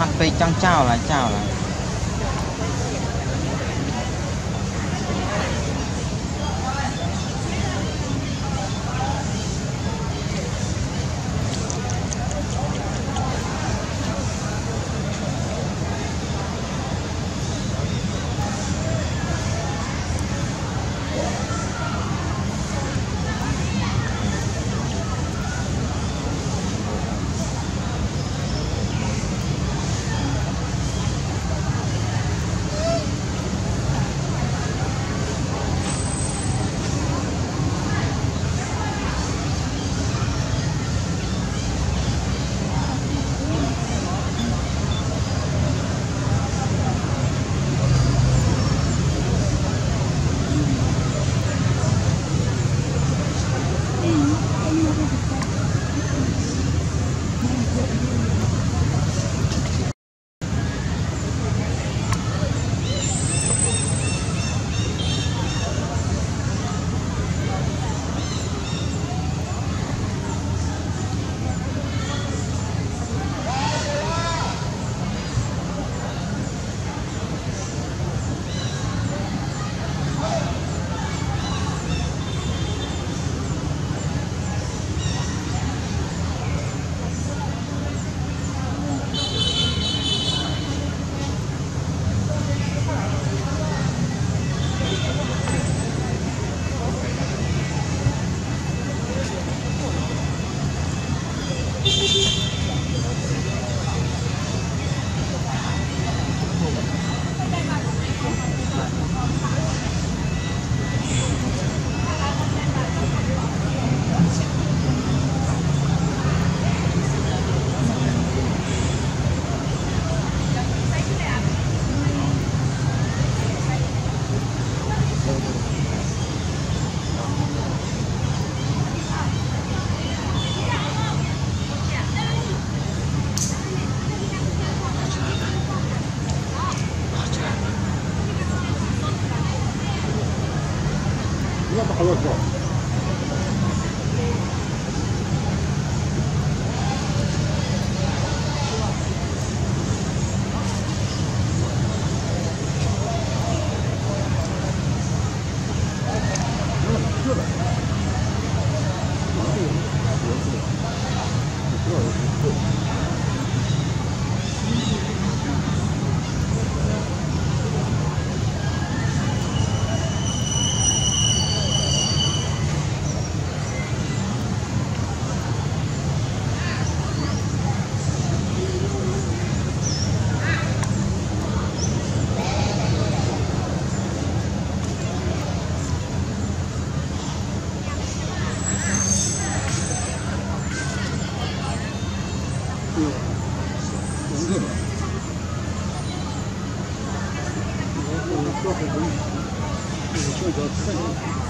hăng cây trăng chào là Thank you.